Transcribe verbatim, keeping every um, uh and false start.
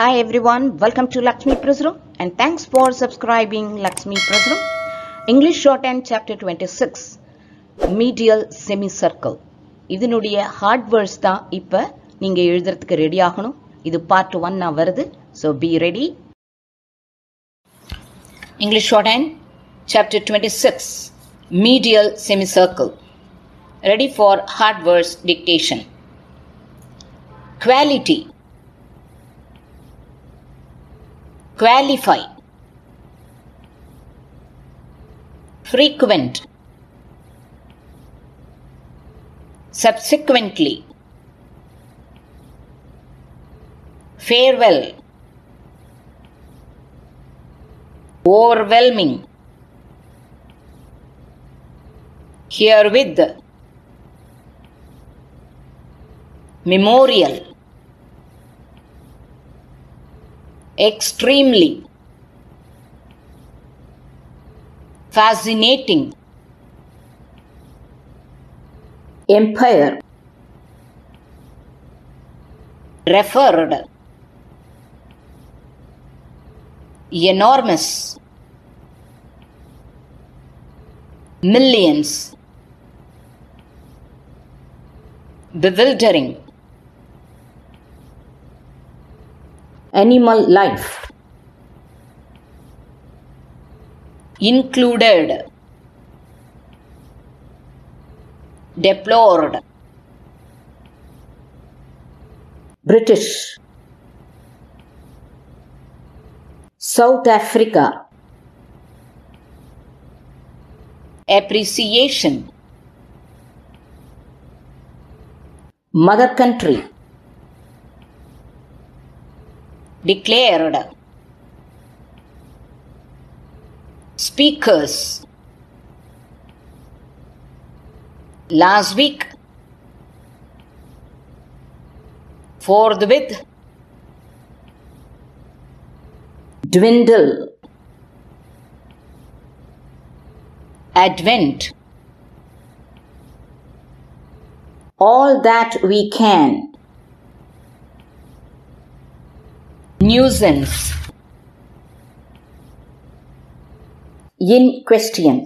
Hi everyone, welcome to Lakshmi Prasru and thanks for subscribing Lakshmi Prasru. English shorthand chapter twenty-six, medial semicircle. இதனுடைய hard words தான் இப்ப நீங்க எழுதுறதுக்கு ready ஆகணும். இது part one நான் வருது. So be ready. English shorthand chapter twenty-six, medial semicircle. Ready for hard words dictation. Quality. Qualify. Frequent. Subsequently. Farewell. Overwhelming. Herewith. Memorial. Extremely. Fascinating. Empire. Referred. Enormous. Millions. Bewildering. Animal life. Included. Deplored. British. South Africa. Appreciation. Mother country. Declared. Speakers. Last week. Forthwith. Dwindle. Advent. All that we can. Nuisance. In question.